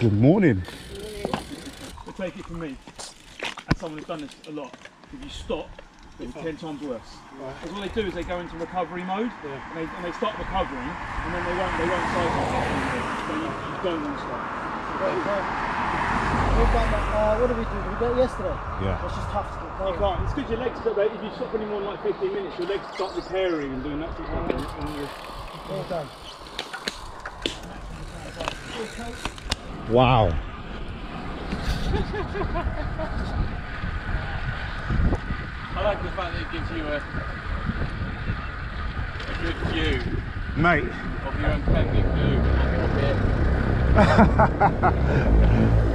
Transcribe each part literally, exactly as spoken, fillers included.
Good morning. But take it from me, as someone who's done this a lot, if you stop, it's ten times worse. Right. Because what they do is they go into recovery mode, yeah. and, they, and they start recovering, and then they won't, they won't cycle. So you, you don't want to stop. We've done that, uh, what did we do? Did we do it yesterday? Yeah. It's just tough to get going. You can't. It's because your legs, if you stop any more than like fifteen minutes, your legs start repairing and doing that sort of thing. Well done. Wow. I like the fact that it gives you a, a good view, mate, of your impending doom. Uh, okay.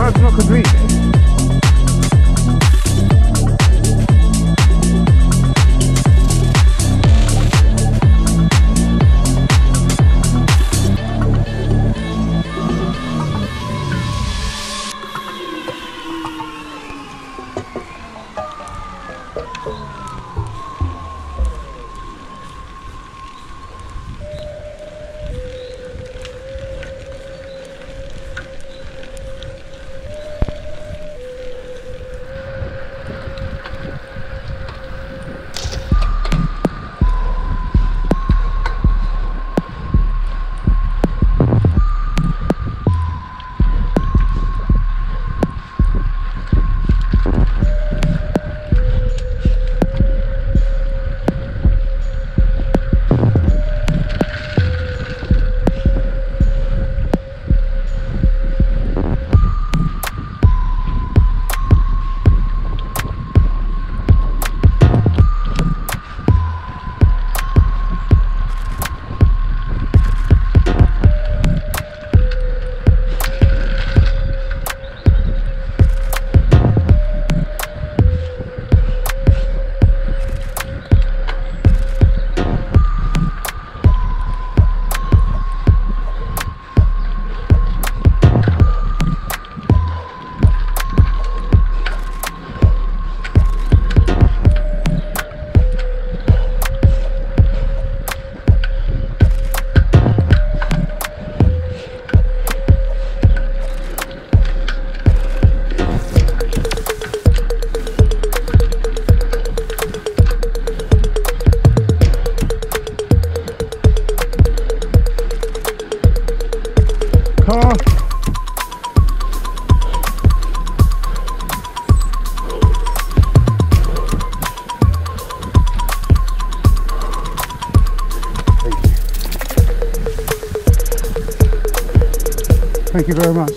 That's not complete. Thank you very much.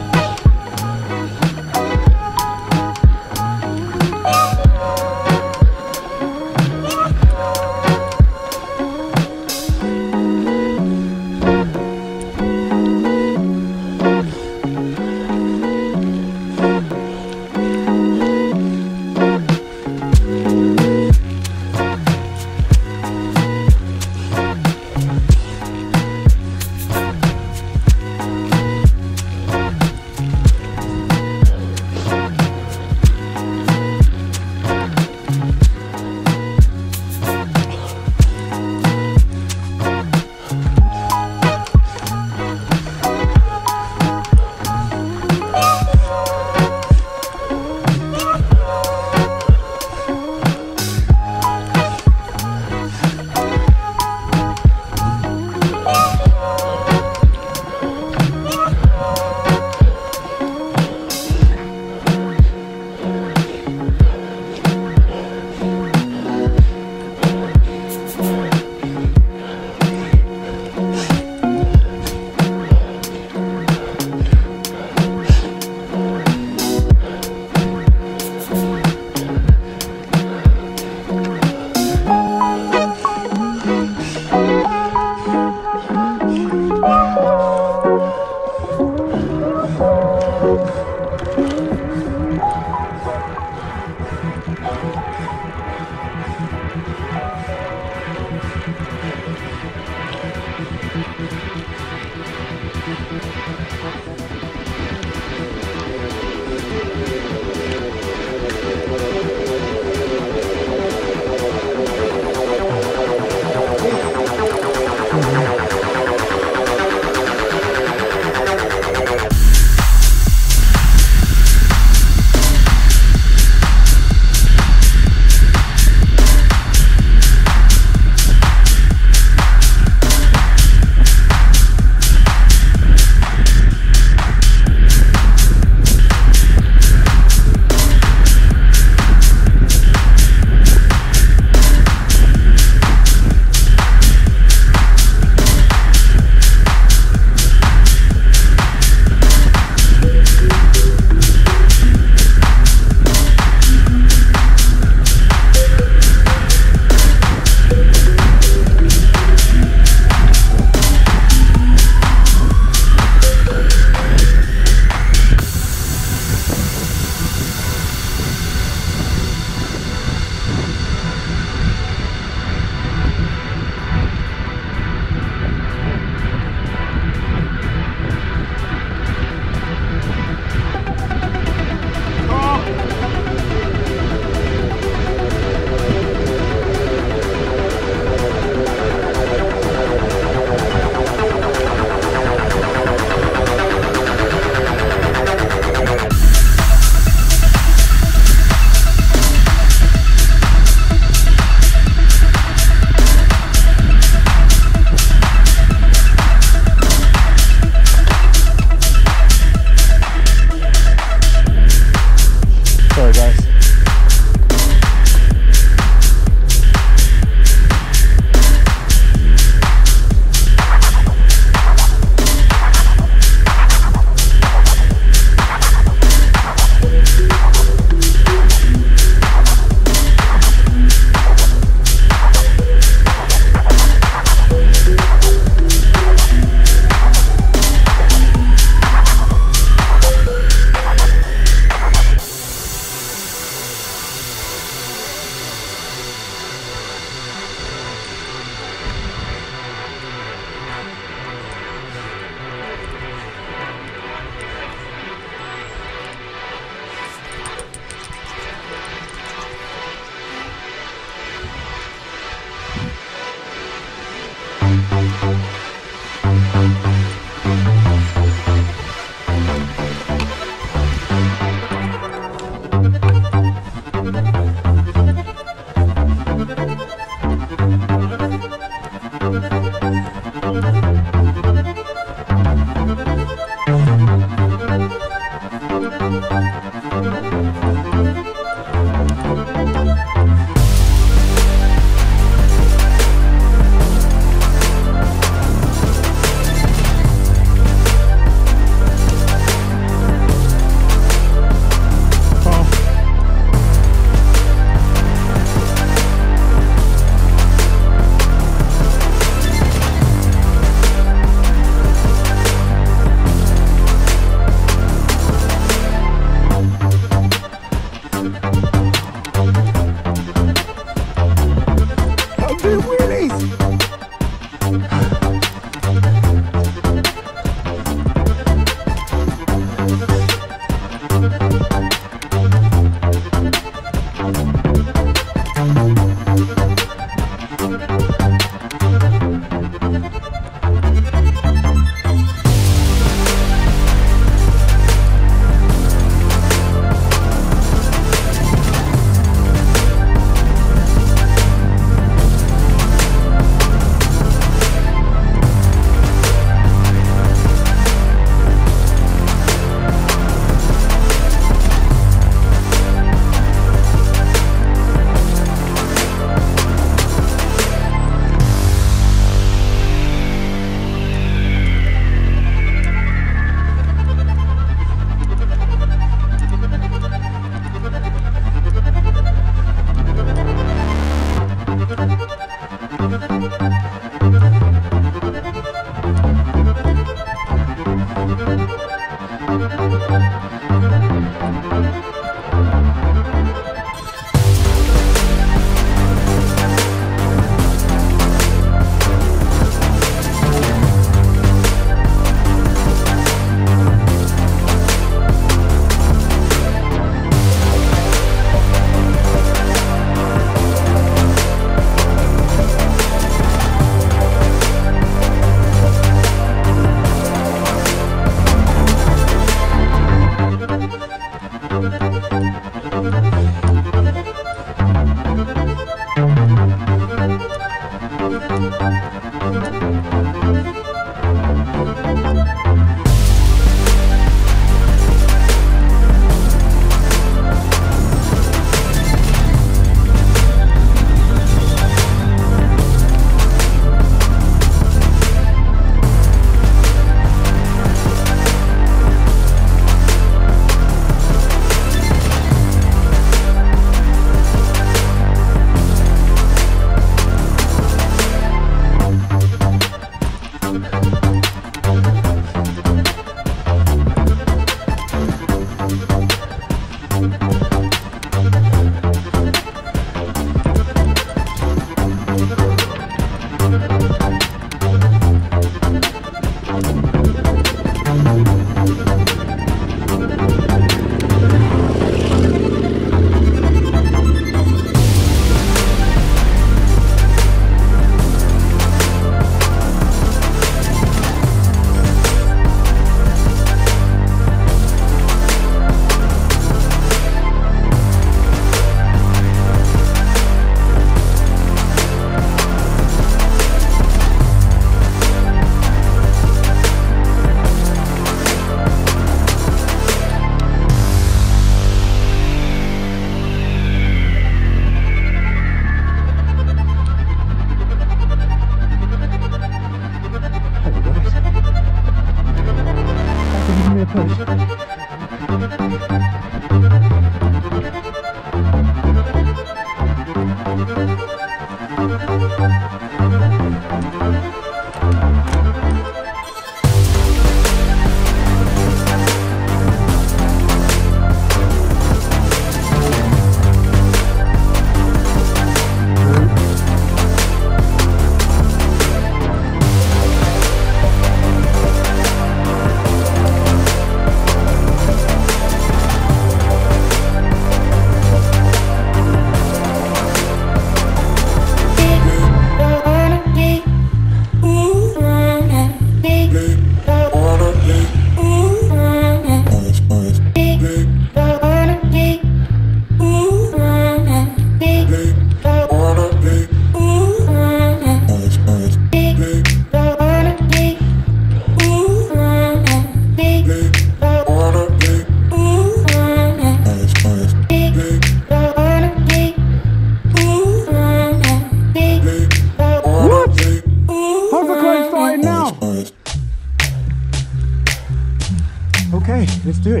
Okay, let's do it.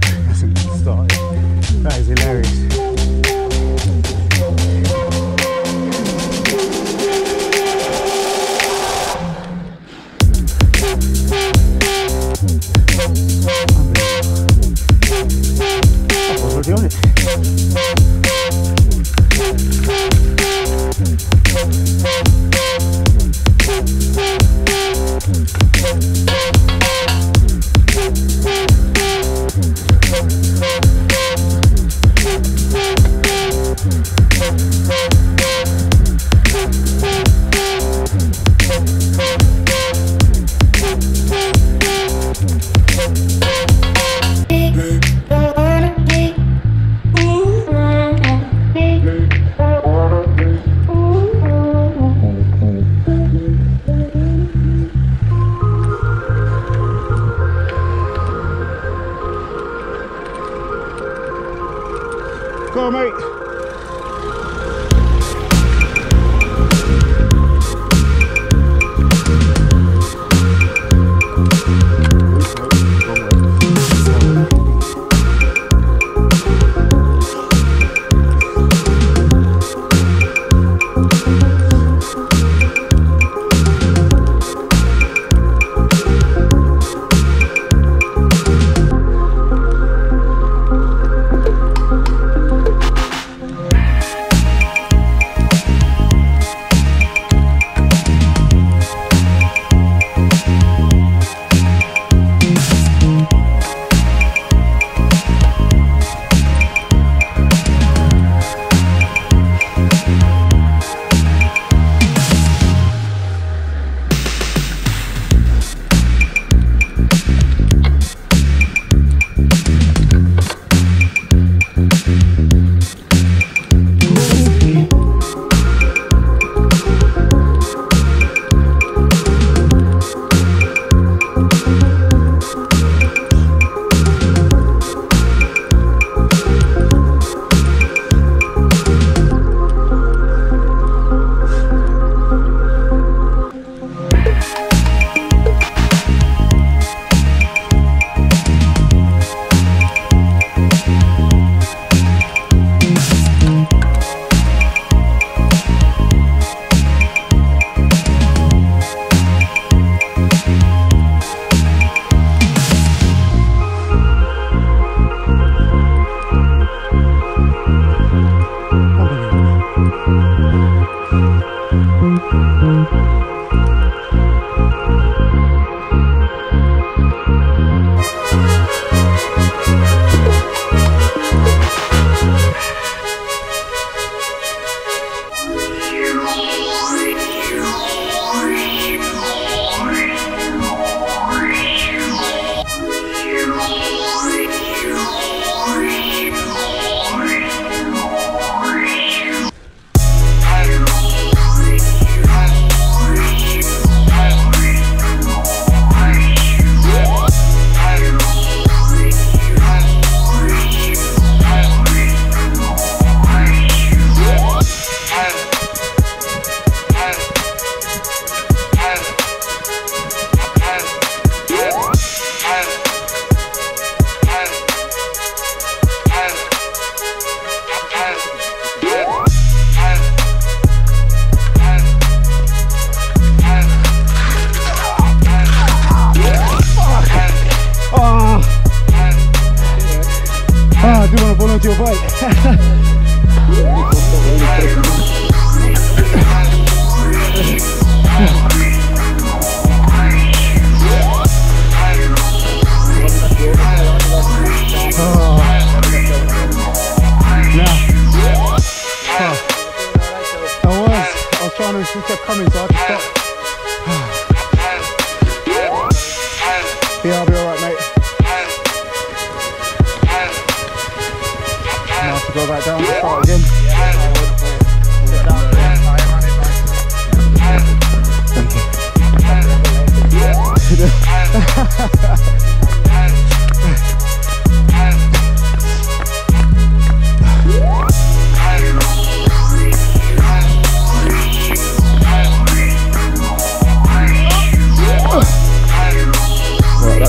That's a good start. That is hilarious. We'll be right back. Ah, I do want to hold on to your bike. oh. Nah. Huh. I was, I was trying to, she kept coming, so I had to stop. Yeah, I'll be alright, mate. To go back down and start again. Right, that didn't help. I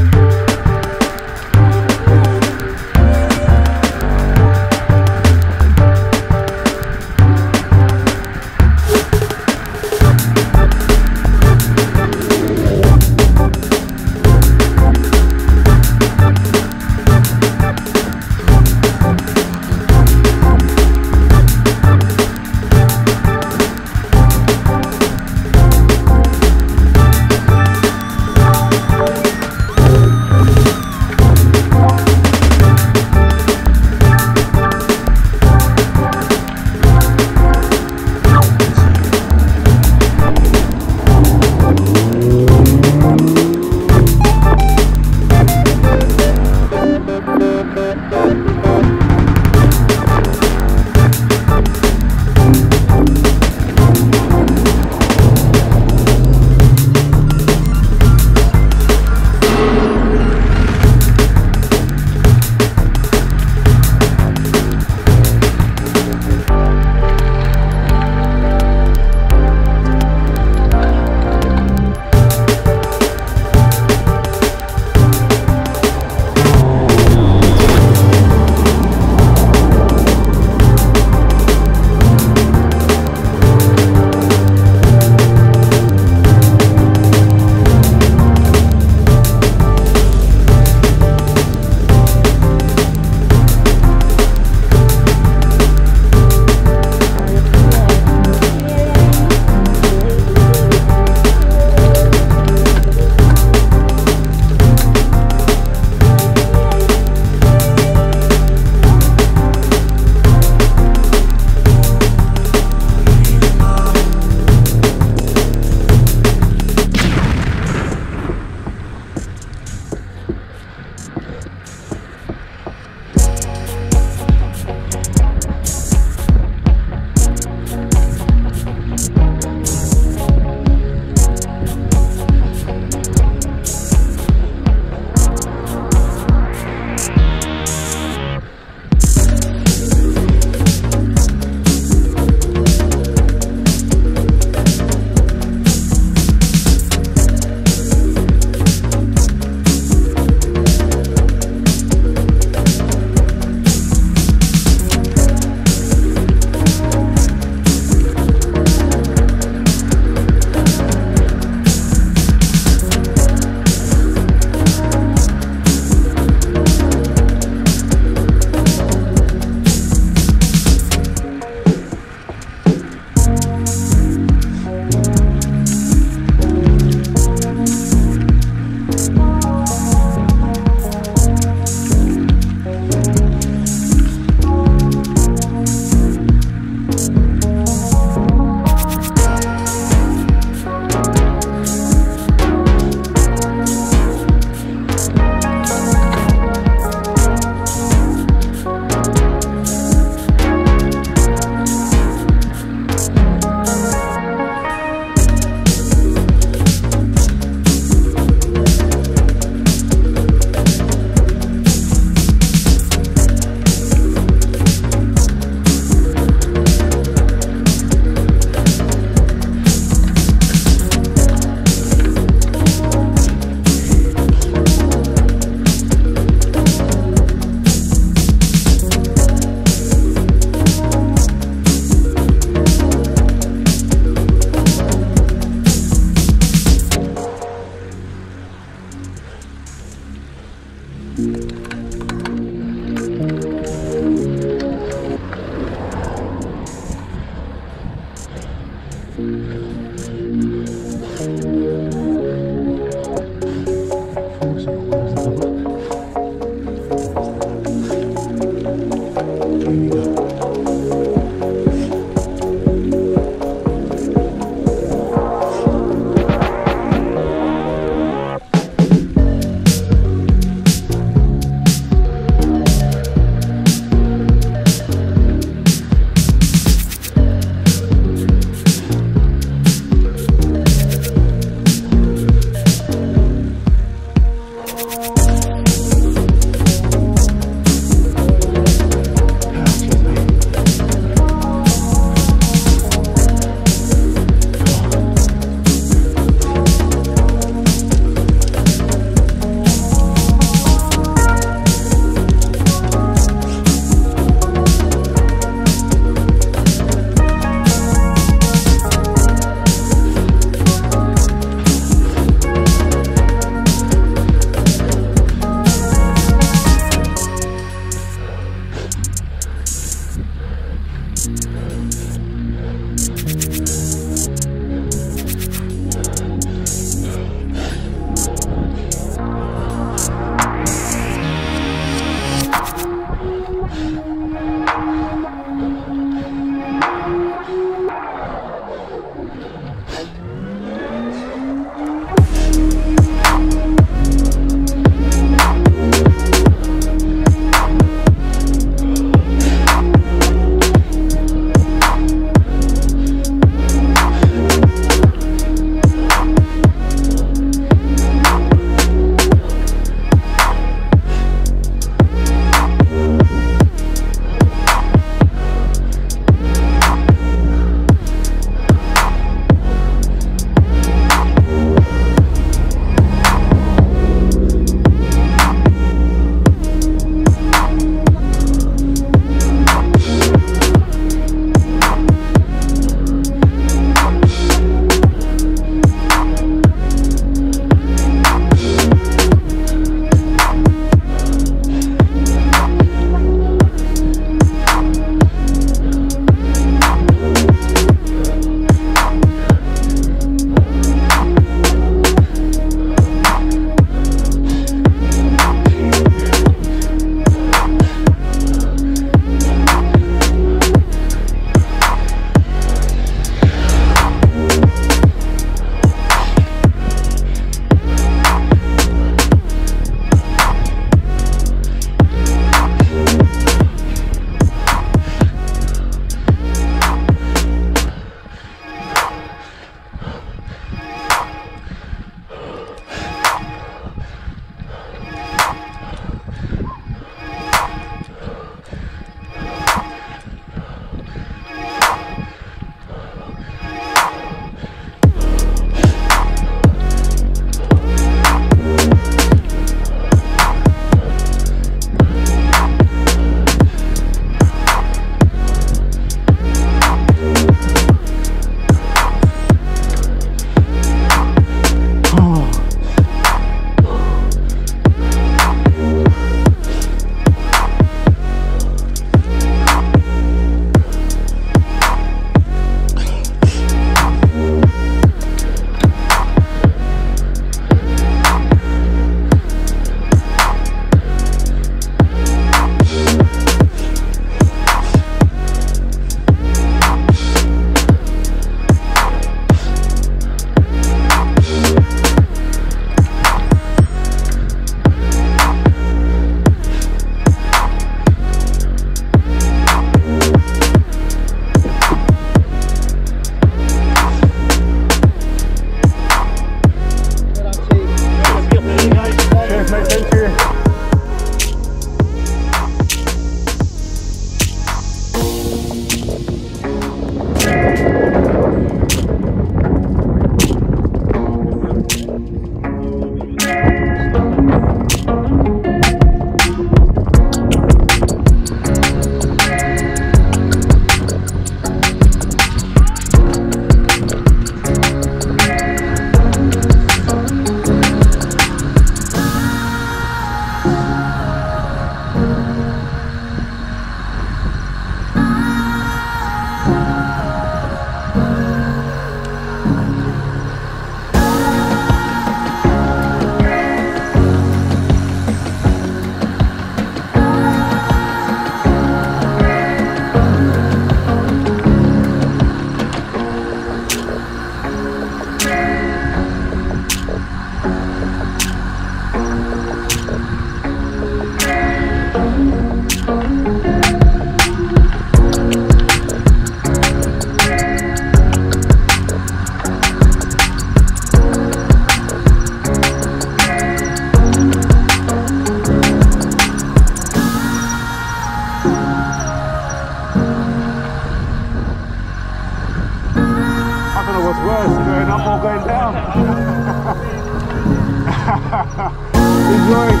Good work.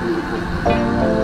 Thank you.